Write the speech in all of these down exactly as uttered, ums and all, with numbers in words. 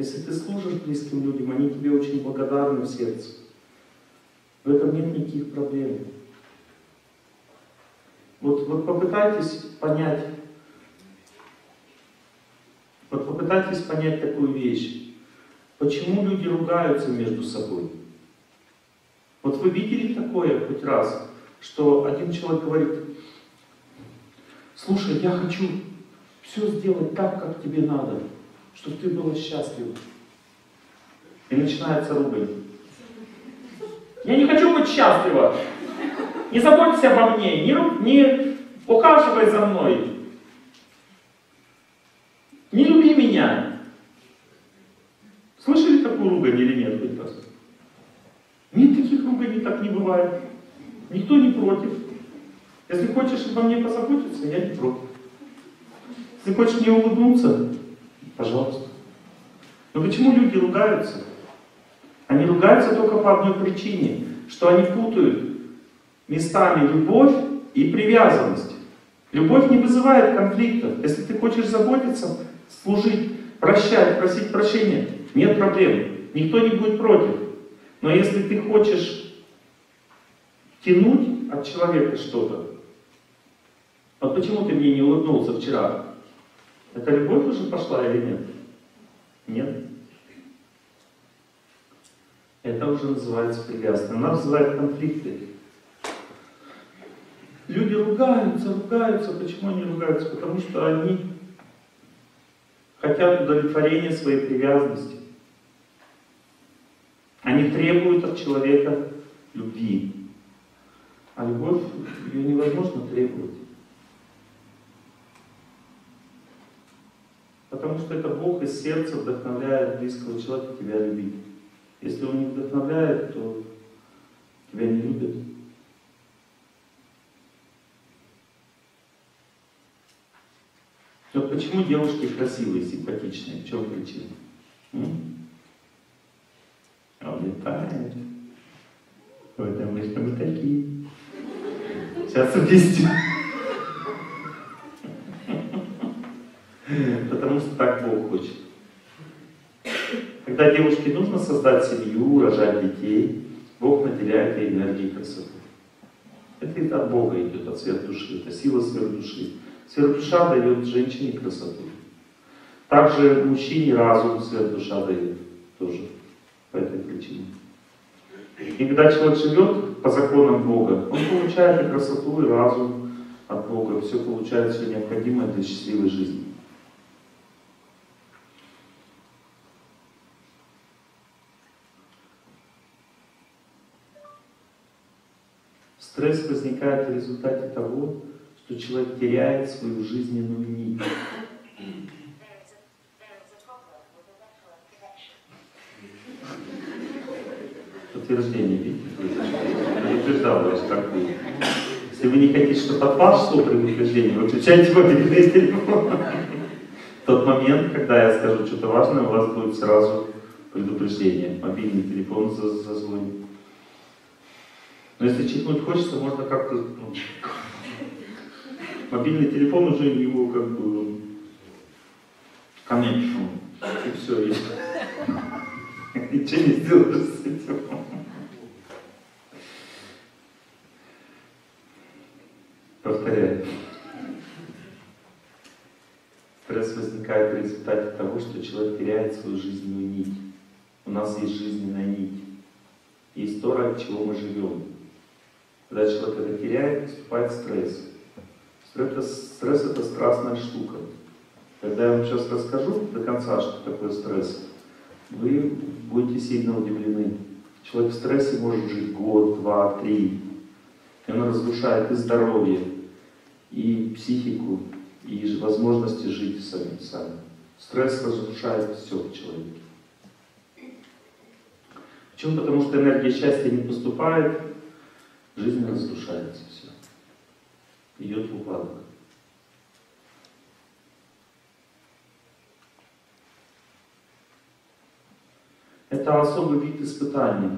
Если ты служишь близким людям, они тебе очень благодарны в сердце. В этом нет никаких проблем. Вот, вот попытайтесь понять, вот попытайтесь понять такую вещь. Почему люди ругаются между собой? Вот вы видели такое хоть раз, что один человек говорит: слушай, я хочу все сделать так, как тебе надо, чтобы ты была счастлива. И начинается ругань. Я не хочу быть счастлива. Не заботься обо мне, не, не ухаживай за мной. Не люби меня. Слышали такую ругань или нет хоть раз? Нет, таких руганий так не бывает. Никто не против. Если хочешь обо мне позаботиться, я не против. Если хочешь мне улыбнуться, пожалуйста. Но почему люди ругаются? Они ругаются только по одной причине, что они путают местами любовь и привязанность. Любовь не вызывает конфликтов. Если ты хочешь заботиться, служить, прощать, просить прощения, нет проблем. Никто не будет против. Но если ты хочешь тянуть от человека что-то, вот почему ты мне не улыбнулся вчера? Это любовь уже пошла или нет? Нет. Это уже называется привязанность. Она называет конфликты. Люди ругаются, ругаются. Почему они ругаются? Потому что они хотят удовлетворения своей привязанности. Они требуют от человека любви. А любовь, ее невозможно требовать. Потому что это Бог из сердца вдохновляет близкого человека тебя любить. Если он не вдохновляет, то тебя не любят. Вот почему девушки красивые, симпатичные? В чем причина? М? А улетает. Потому что мы такие. Сейчас объясню. Потому что так Бог хочет. Когда девушке нужно создать семью, рожать детей, Бог наделяет ей энергией красоты. Это от Бога идет, от сверхдуши, это сила сверхдуши. Сверхдуша дает женщине красоту. Также мужчине разум сверхдуша дает тоже по этой причине. И когда человек живет по законам Бога, он получает и красоту, и разум от Бога, все получает, все необходимое для счастливой жизни. Стресс возникает в результате того, что человек теряет свою жизненную нить. Подтверждение, видите? Я не утверждал, значит, так будет. Если вы не хотите, чтобы от вас шло при утверждении, вы включаете мобильный из телефона. В тот момент, когда я скажу что-то важное, у вас будет сразу предупреждение. Мобильный телефон зазвонит. Но если чихнуть хочется, можно как-то... Ну, мобильный телефон уже его как бы... Connection. И все, и... Ничего не сделаешь с этим. Повторяю. Стресс возникает в результате того, что человек теряет свою жизненную нить. У нас есть жизненная нить. Есть то, ради чего мы живем. Когда человек это теряет, наступает стресс. Стресс, стресс – это страстная штука. Когда я вам сейчас расскажу до конца, что такое стресс, вы будете сильно удивлены. Человек в стрессе может жить год, два, три. И он разрушает и здоровье, и психику, и возможности жить самим сами. Стресс разрушает все в человеке. Почему? Потому что энергия счастья не поступает, жизнь разрушается, все. Идет в упадок. Это особый вид испытаний,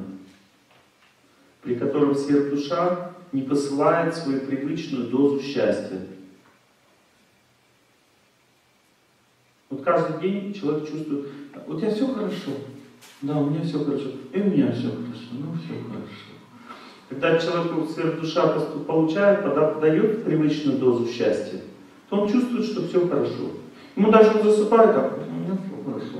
при котором сверхдуша не посылает свою привычную дозу счастья. Вот каждый день человек чувствует, у тебя все хорошо? Да, у меня все хорошо. И у меня все хорошо. Ну, все хорошо. Когда человек сверх душа получает, подает привычную дозу счастья, то он чувствует, что все хорошо. Ему даже он засыпает, а у меня все хорошо.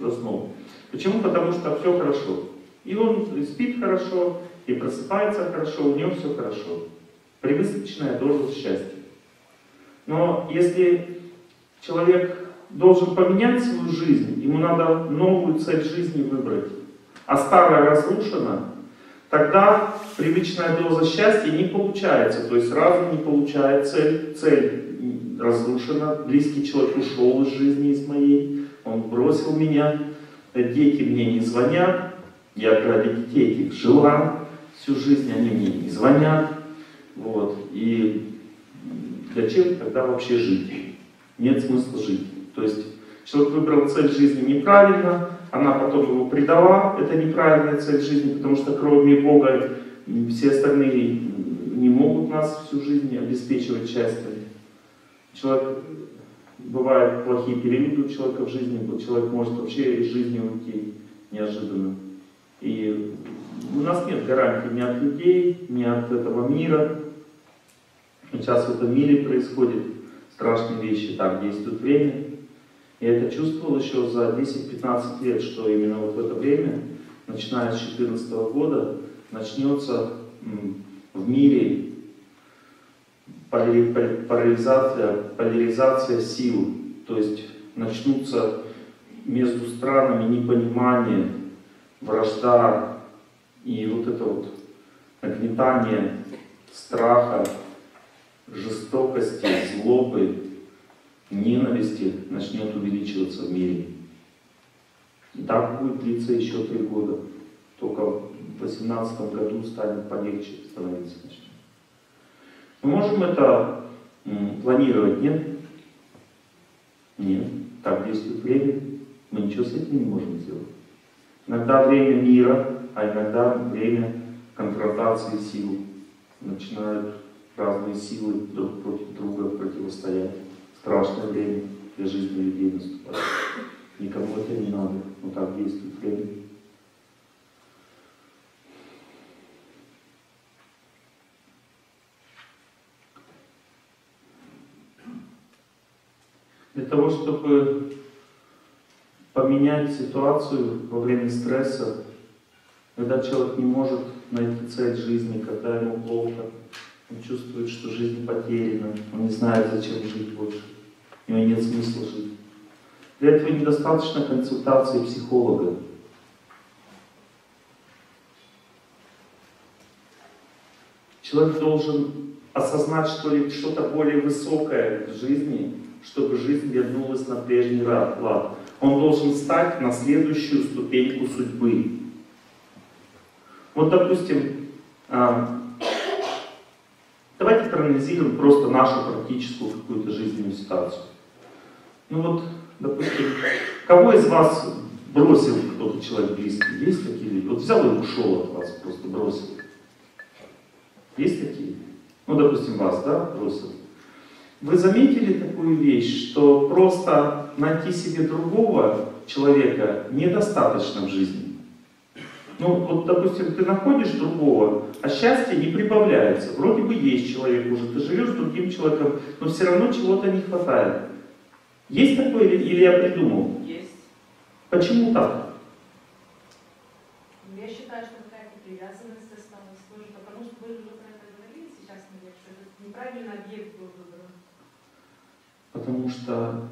Заснул. Почему? Потому что все хорошо. И он и спит хорошо, и просыпается хорошо, у него все хорошо. Привычная доза счастья. Но если человек должен поменять свою жизнь, ему надо новую цель жизни выбрать, а старая разрушена, тогда привычная доза счастья не получается, то есть сразу не получает цель, цель разрушена, близкий человек ушел из жизни, из моей, он бросил меня, дети мне не звонят, я ради детей их жила, всю жизнь они мне не звонят, вот, и зачем тогда вообще жить? Нет смысла жить. То есть человек выбрал цель жизни неправильно, она потом его предала, это неправильная цель жизни, потому что кроме Бога все остальные не могут нас всю жизнь обеспечивать счастьем. Человек, бывают плохие периоды у человека в жизни, человек может вообще из жизни уйти неожиданно. И у нас нет гарантии ни от людей, ни от этого мира. Сейчас в этом мире происходит страшные вещи, там действует время. Я это чувствовал еще за десять-пятнадцать лет, что именно вот в это время, начиная с две тысячи четырнадцатого года, начнется в мире поляризация, поляризация сил. То есть начнутся между странами непонимание, вражда и вот это вот нагнетание страха, жестокости, злобы, ненависти начнет увеличиваться в мире. И так будет длиться еще три года. Только в две тысячи восемнадцатом году станет полегче, становиться начнет. Мы можем это м, планировать, нет? Нет. Так действует время. Мы ничего с этим не можем сделать. Иногда время мира, а иногда время конфронтации сил. Начинают разные силы друг против друга противостоять. Страшное время для жизни людей наступает. Никому это не надо, но так действует время. Для того, чтобы поменять ситуацию во время стресса, когда человек не может найти цель жизни, когда ему плохо, он чувствует, что жизнь потеряна, он не знает, зачем жить больше, у него нет смысла жить. Для этого недостаточно консультации психолога. Человек должен осознать, что ли, что-то более высокое в жизни, чтобы жизнь вернулась на прежний лад. Он должен стать на следующую ступеньку судьбы. Вот, допустим, давайте проанализируем просто нашу практическую какую-то жизненную ситуацию. Ну вот, допустим, кого из вас бросил кто-то человек близкий? Есть такие люди? Вот взял и ушел от вас, просто бросил. Есть такие? Ну, допустим, вас, да, бросил. Вы заметили такую вещь, что просто найти себе другого человека недостаточно в жизни? Ну, вот, допустим, ты находишь другого, а счастье не прибавляется. Вроде бы есть человек уже, ты живешь с другим человеком, но все равно чего-то не хватает. Есть такое или, или я придумал? Есть. Почему так? Я считаю, что какая-то привязанность основной служит, потому что вы уже про это говорили сейчас, наверное, что это неправильный объект был выбран. Потому что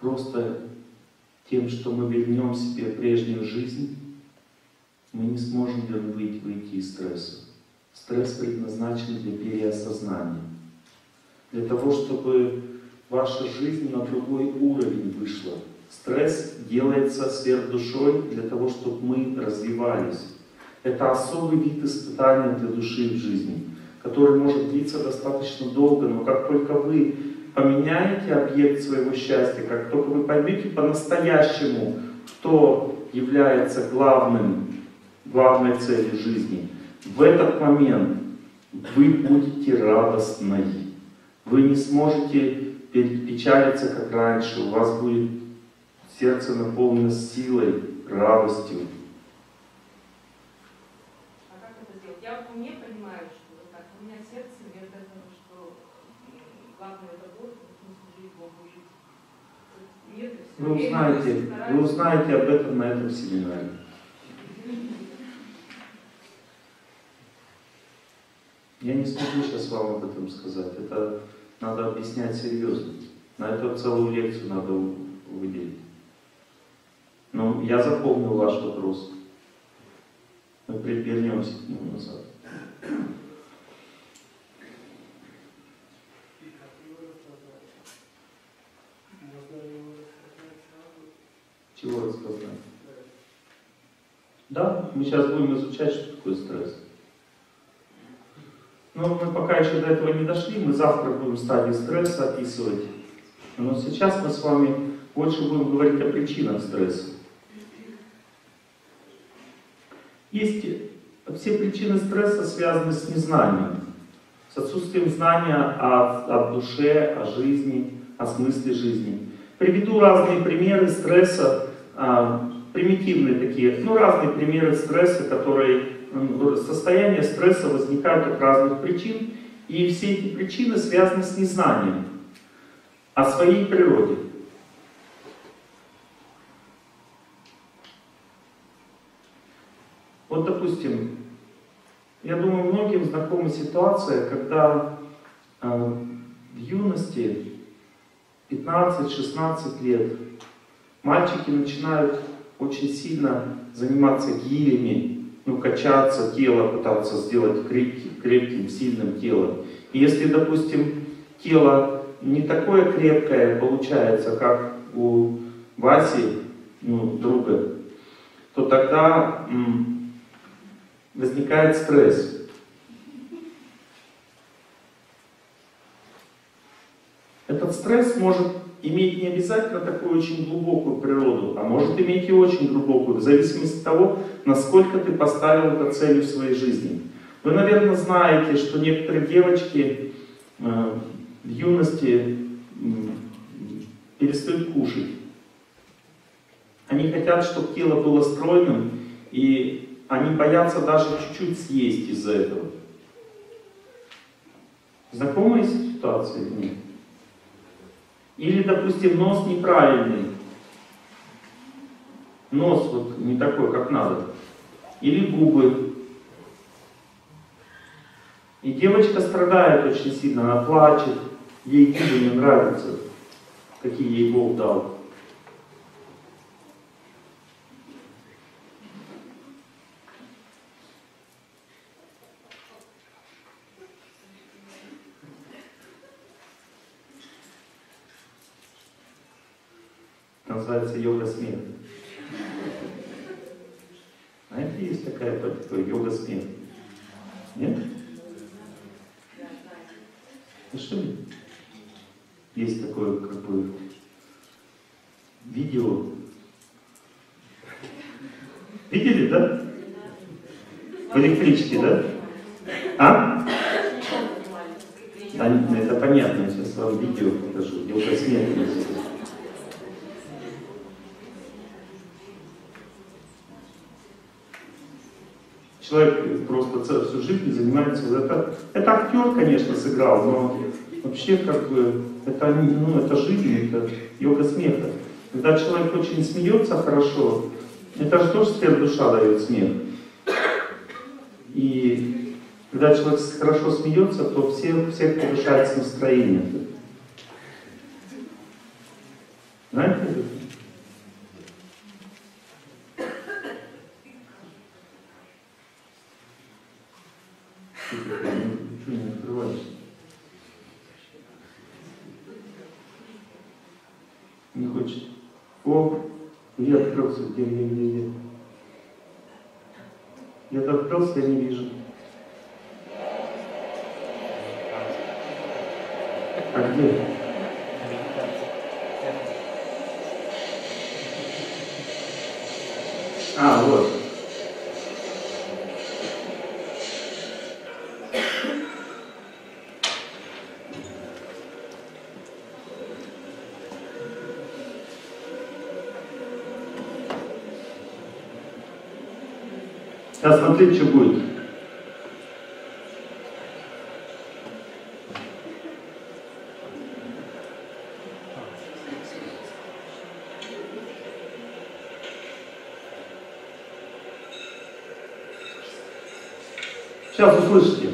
просто тем, что мы вернем себе прежнюю жизнь, мы не сможем выйти, выйти из стресса. Стресс предназначен для переосознания. Для того, чтобы ваша жизнь на другой уровень вышла. Стресс делается сверхдушой для того, чтобы мы развивались. Это особый вид испытания для души в жизни, который может длиться достаточно долго, но как только вы поменяете объект своего счастья, как только вы поймете по-настоящему, кто является главным, главной целью жизни, в этот момент вы будете радостны. Вы не сможете печалиться, как раньше, у вас будет сердце наполнено силой, радостью. А как это сделать? Я в уме понимаю, что вот так. У меня сердце, я думаю, что главное это Бог, нужно служить Богу, жить. Нет, все. Вы узнаете, вы узнаете об этом на этом семинаре. Я не смогу сейчас вам об этом сказать. Это надо объяснять серьезно. На это целую лекцию надо выделить. Но я запомнил ваш вопрос. Мы вернемся к нему назад. Чего рассказать? Да, мы сейчас будем изучать, что такое стресс. Но мы пока еще до этого не дошли, мы завтра будем стадии стресса описывать. Но сейчас мы с вами больше будем говорить о причинах стресса. Есть все причины стресса связаны с незнанием, с отсутствием знания о, о душе, о жизни, о смысле жизни. Приведу разные примеры стресса, примитивные такие, ну разные примеры стресса, которые... Состояние стресса возникает от разных причин, и все эти причины связаны с незнанием о своей природе. Вот, допустим, я думаю, многим знакома ситуация, когда э, в юности пятнадцать-шестнадцать лет мальчики начинают очень сильно заниматься гилями, ну, качаться, тело пытаться сделать крепким, крепким, сильным телом. И если, допустим, тело не такое крепкое получается, как у Васи, ну, друга, то тогда м, возникает стресс. Этот стресс может иметь не обязательно такую очень глубокую природу, а может иметь и очень глубокую, в зависимости от того, насколько ты поставил эту цель в своей жизни. Вы, наверное, знаете, что некоторые девочки э, в юности э, перестают кушать. Они хотят, чтобы тело было стройным, и они боятся даже чуть-чуть съесть из-за этого. Знакомая ситуация или нет? Или, допустим, нос неправильный. Нос вот не такой, как надо. Или губы. И девочка страдает очень сильно, она плачет. Ей губы не нравятся, какие ей Бог дал. Называется йога смерти. Знаете, есть такая практика йога смерти? Нет? Ну что ли? Есть такое как бы видео. Видели, да? В электричке, да? А? Да, это понятно, я сейчас вам видео покажу. Йога смерти называется. Человек просто всю жизнь занимается вот это. Это актер, конечно, сыграл, но вообще как бы это, ну, это жизнь, это йога смеха. Когда человек очень смеется хорошо, это же тоже сфера душа дает смех. И когда человек хорошо смеется, то все, всех повышается настроение. Знаете? Не хочет. О, я открылся, где я не вижу. Я открылся, я не вижу. А где? А, вот. Сейчас смотрите, что будет. Сейчас услышите.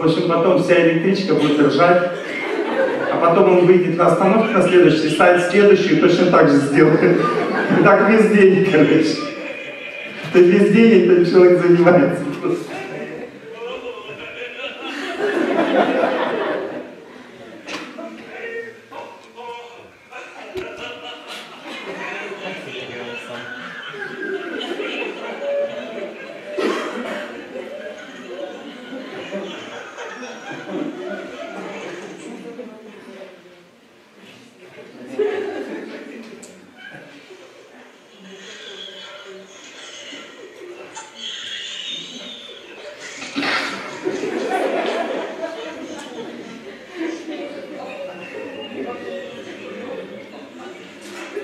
В общем, потом вся электричка будет ржать, а потом он выйдет на остановку на следующий, станет следующий и точно так же сделает. И так весь день, короче. То есть весь день этот человек занимается просто.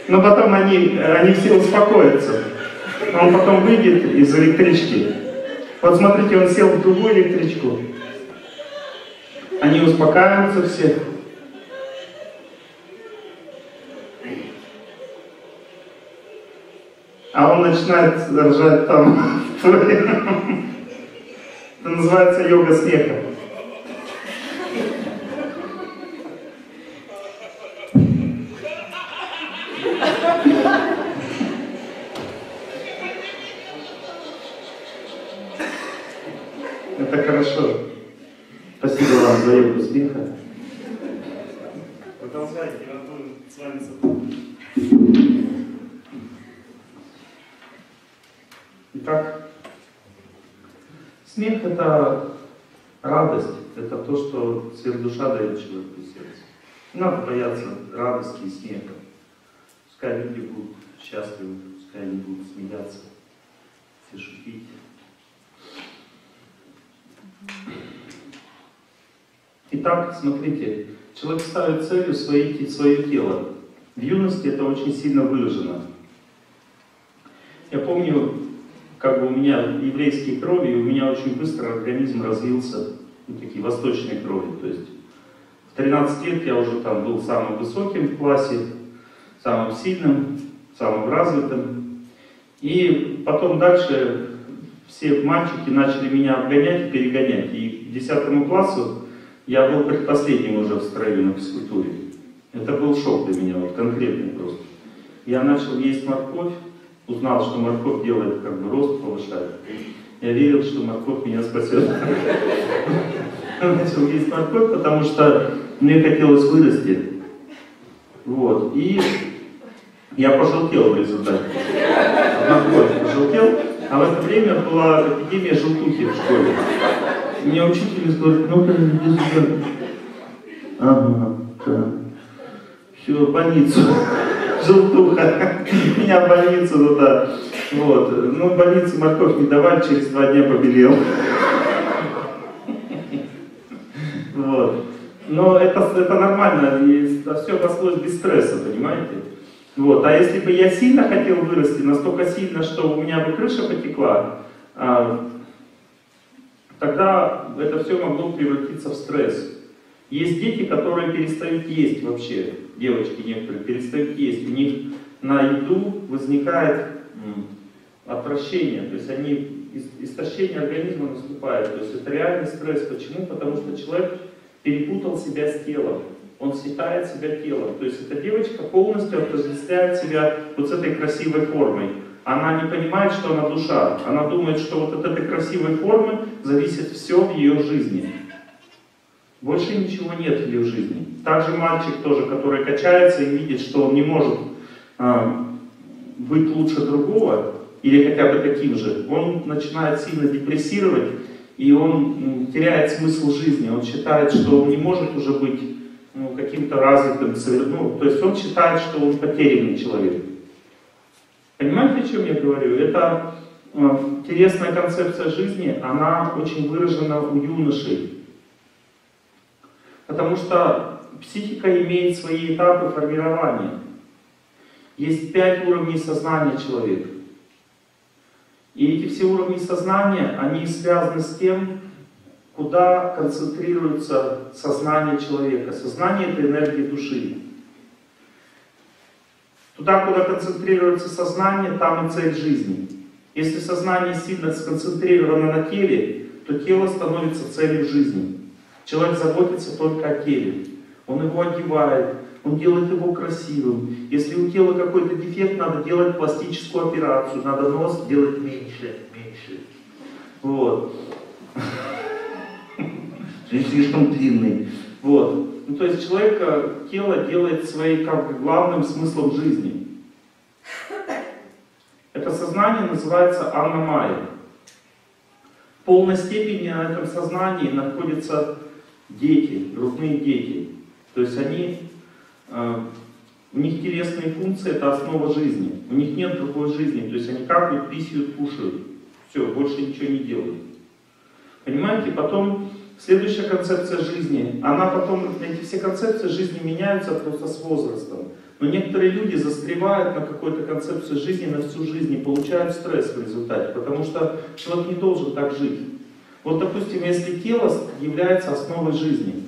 Но потом они, они все успокоятся. Он потом выйдет из электрички. Вот смотрите, он сел в другую электричку. Они успокаиваются все. А он начинает ржать там. Это называется йога смеха. Это хорошо. Спасибо вам за йогу смеха. Продолжайте, я буду с вами сотрудничать. Итак, смех — это радость, это то, что сверхдуша дает человеку сердце. Не надо бояться радости и смеха. Пускай люди будут счастливы, пускай они будут смеяться, все шутить. Итак, смотрите, человек ставит целью свои, свое тело. В юности это очень сильно выражено. Я помню, как бы у меня еврейские крови, и у меня очень быстро организм развился, ну, такие восточные крови. То есть в тринадцать лет я уже там был самым высоким в классе, самым сильным, самым развитым. И потом дальше все мальчики начали меня обгонять и перегонять. И к десятому классу я был предпоследним уже в строю на физкультуре. Это был шок для меня, вот конкретный просто. Я начал есть морковь, узнал, что морковь делает, как бы рост повышает. Я верил, что морковь меня спасет. Я начал есть морковь, потому что мне хотелось вырасти. Вот. И Я пожелтел в результате. Однократно пожелтел. А в это время была эпидемия желтухи в школе. Мне учитель говорит, ну-ка, иди сюда. Ага, да. Все, в больницу. Желтуха. Меня в больницу туда. Вот. Ну, в больнице морковь не давали, через два дня побелел. Вот. Но это, это нормально, и все обошлось без стресса, понимаете? Вот. А если бы я сильно хотел вырасти, настолько сильно, что у меня бы крыша потекла, тогда это все могло превратиться в стресс. Есть дети, которые перестают есть вообще, девочки некоторые перестают есть, у них на еду возникает отвращение, то есть они, истощение организма наступает, то есть это реальный стресс. Почему? Потому что человек перепутал себя с телом, он считает себя телом, то есть эта девочка полностью отождествляет себя вот с этой красивой формой. Она не понимает, что она душа, она думает, что вот от этой красивой формы зависит все в ее жизни. Больше ничего нет в ее жизни. Также мальчик тоже, который качается и видит, что он не может а, быть лучше другого, или хотя бы таким же, он начинает сильно депрессировать, и он теряет смысл жизни, он считает, что он не может уже быть ну, каким-то развитым, ну, то есть он считает, что он потерянный человек. Понимаете, о чем я говорю? Это интересная концепция жизни, она очень выражена у юношей. Потому что психика имеет свои этапы формирования. Есть пять уровней сознания человека. И эти все уровни сознания, они связаны с тем, куда концентрируется сознание человека. Сознание — это энергия души. Туда, куда концентрируется сознание, там и цель жизни. Если сознание сильно сконцентрировано на теле, то тело становится целью жизни. Человек заботится только о теле. Он его одевает, он делает его красивым. Если у тела какой-то дефект, надо делать пластическую операцию, надо нос делать меньше, меньше. Вот. Слишком длинный. Вот. Ну, то есть человек, тело делает своим как бы главным смыслом жизни. Это сознание называется аномалия. В полной степени на этом сознании находятся дети, грудные дети. То есть они, э, у них телесные функции — это основа жизни. У них нет другой жизни. То есть они какают, писают, кушают. Все, больше ничего не делают. Понимаете? Потом следующая концепция жизни, она потом, эти все концепции жизни меняются просто с возрастом. Но некоторые люди застревают на какой-то концепции жизни на всю жизнь и получают стресс в результате, потому что человек не должен так жить. Вот, допустим, если тело является основой жизни,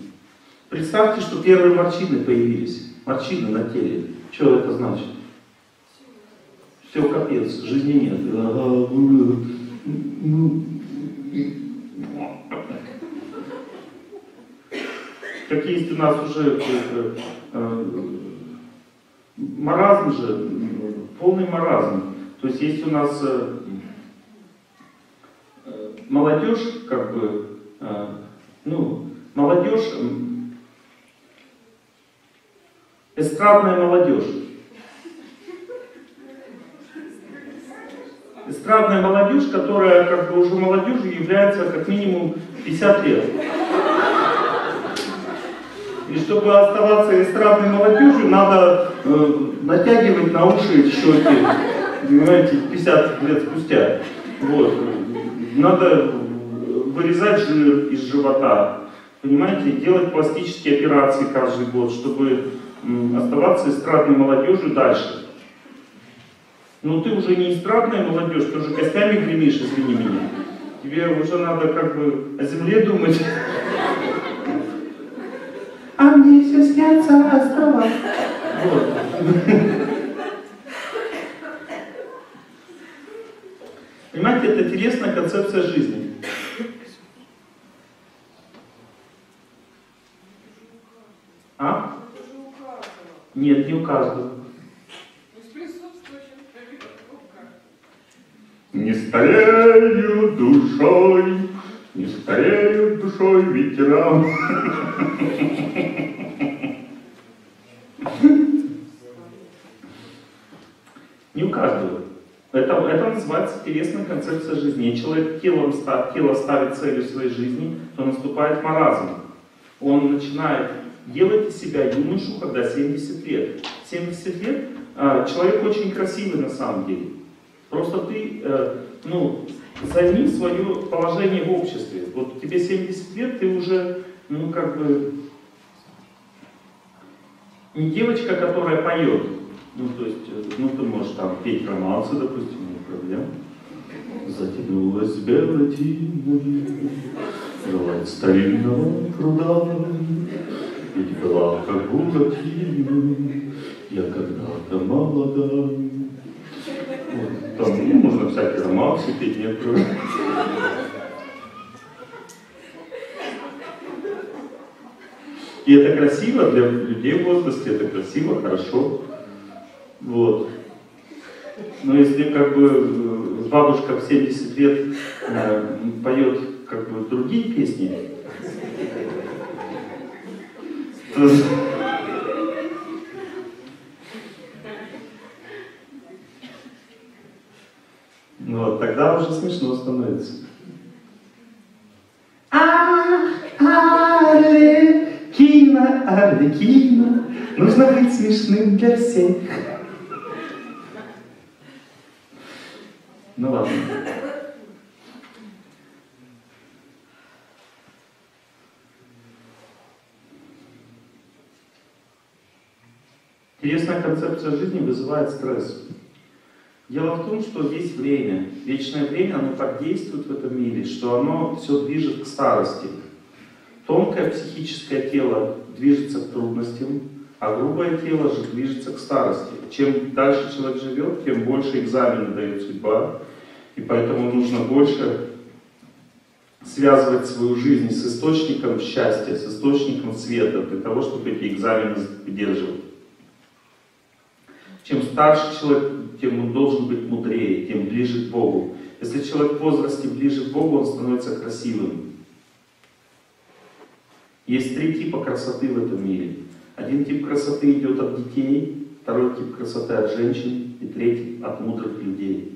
представьте, что первые морщины появились, морщины на теле. Что это значит? Все, капец, жизни нет. Как есть у нас уже э, э, маразм же, полный маразм. То есть есть у нас э, молодежь, как бы, э, ну, молодежь, эстрадная молодежь. Эстрадная молодежь, которая как бы уже молодежью является как минимум пятьдесят лет. И чтобы оставаться эстрадной молодежью, надо э, натягивать на уши щеки, понимаете, пятьдесят лет спустя. Вот. Надо вырезать жир из живота, понимаете, делать пластические операции каждый год, чтобы э, оставаться эстрадной молодежью дальше. Но ты уже не эстрадная молодежь, ты уже костями гремишь, извини меня. Тебе уже надо как бы о земле думать. А мне все снятся острова. Вот. Понимаете, это интересная концепция жизни. А? Нет, не у каждого. Не старею душой, не старею душой ветеран. не указывают. Это, это называется телесная концепция жизни. Если человек телом, тело ставит целью своей жизни, то наступает маразм. Он начинает делать из себя юношу, когда семьдесят лет. семьдесят лет э, человек очень красивый на самом деле. Просто ты э, ну, займи свое положение в обществе. Вот тебе семьдесят лет, ты уже, ну как бы, не девочка, которая поет. Ну, то есть, ну, ты можешь там петь романсы, допустим, не проблем. Затянулась белатиной, желать старинного труда, ведь была как буратиной, я когда-то молода. Вот, там, ну, можно всякие романсы петь, не проблем. И это красиво для людей в возрасте, это красиво, хорошо. Вот. Но если как бы бабушка в семьдесят лет э, поет как бы другие песни, то, вот, тогда уже смешно становится. Арлекина, Арлекина, нужно быть смешным для всех. Ну ладно. Интересная концепция жизни вызывает стресс. Дело в том, что есть время. Вечное время, оно так действует в этом мире, что оно все движет к старости. Тонкое психическое тело движется к трудностям, а грубое тело же движется к старости. Чем дальше человек живет, тем больше экзаменов дает судьба. И поэтому нужно больше связывать свою жизнь с источником счастья, с источником света, для того, чтобы эти экзамены выдерживать. Чем старше человек, тем он должен быть мудрее, тем ближе к Богу. Если человек в возрасте ближе к Богу, он становится красивым. Есть три типа красоты в этом мире. Один тип красоты идет от детей, второй тип красоты от женщин и третий от мудрых людей.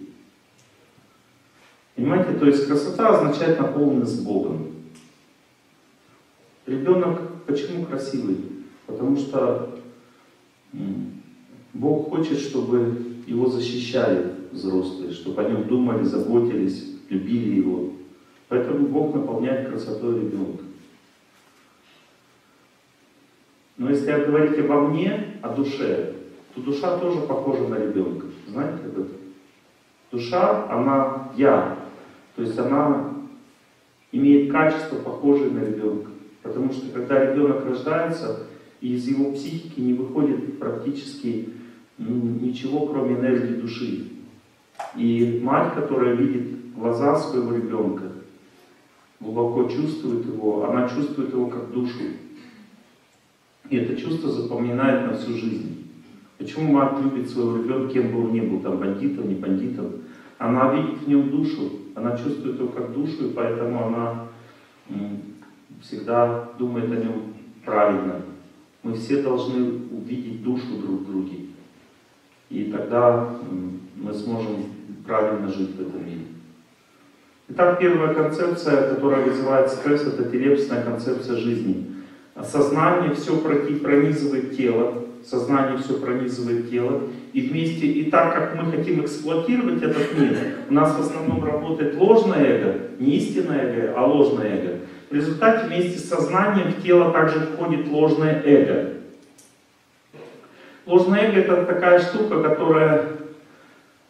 Понимаете, то есть красота означает наполненность Богом. Ребенок почему красивый? Потому что Бог хочет, чтобы его защищали взрослые, чтобы о нем думали, заботились, любили его. Поэтому Бог наполняет красотой ребенка. Но если говорить обо мне, о душе, то душа тоже похожа на ребенка. Знаете об этом? Душа, она я. То есть она имеет качество, похожее на ребенка. Потому что когда ребенок рождается, из его психики не выходит практически ничего, кроме энергии души. И мать, которая видит глаза своего ребенка, глубоко чувствует его, она чувствует его как душу. И это чувство запоминает на всю жизнь. Почему мать любит своего ребенка, кем бы он ни был, там, бандитом, не бандитом? Она видит в нем душу, она чувствует его как душу, и поэтому она всегда думает о нем правильно. Мы все должны увидеть душу друг в друге. И тогда мы сможем правильно жить в этом мире. Итак, первая концепция, которая вызывает стресс, это телесная концепция жизни. Сознание все пронизывает тело, сознание все пронизывает тело, и вместе, и так как мы хотим эксплуатировать этот мир, у нас в основном работает ложное эго, не истинное эго, а ложное эго. В результате вместе с сознанием в тело также входит ложное эго. Ложное эго — это такая штука, которая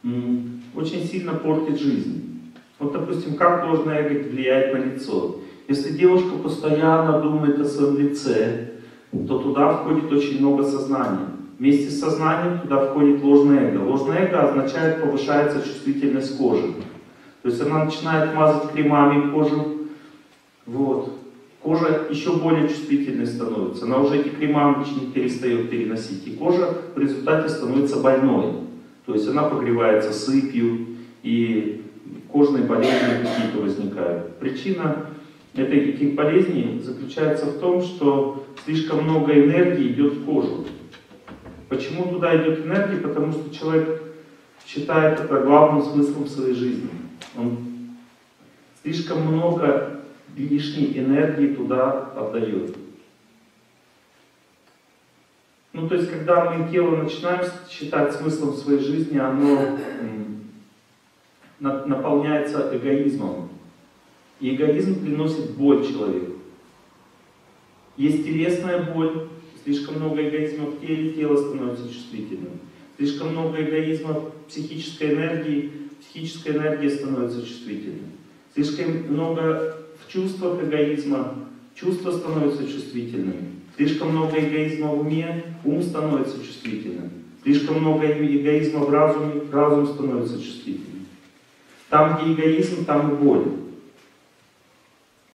м, очень сильно портит жизнь. Вот, допустим, как ложное эго влияет на лицо. Если девушка постоянно думает о своем лице, то туда входит очень много сознания. Вместе с сознанием туда входит ложное эго. Ложное эго означает, повышается чувствительность кожи. То есть она начинает мазать кремами кожу. Вот. Кожа еще более чувствительной становится. Она уже эти крема не перестает переносить. И кожа в результате становится больной. То есть она погревается сыпью, и кожные болезни какие-то возникают. Причина этих болезней заключается в том, что слишком много энергии идет в кожу. Почему туда идет энергия? Потому что человек считает это главным смыслом своей жизни. Он слишком много лишней энергии туда отдает. Ну, то есть, когда мы тело начинаем считать смыслом своей жизни, оно наполняется эгоизмом. И эгоизм приносит боль человеку. Есть телесная боль, слишком много эгоизма в теле, тело становится чувствительным. Слишком много эгоизма в психической энергии, психическая энергия становится чувствительной. Слишком много в чувствах эгоизма, чувства становятся чувствительными. Слишком много эгоизма в уме, ум становится чувствительным. Слишком много эгоизма в разуме, разум становится чувствительным. Там, где эгоизм, там и боль.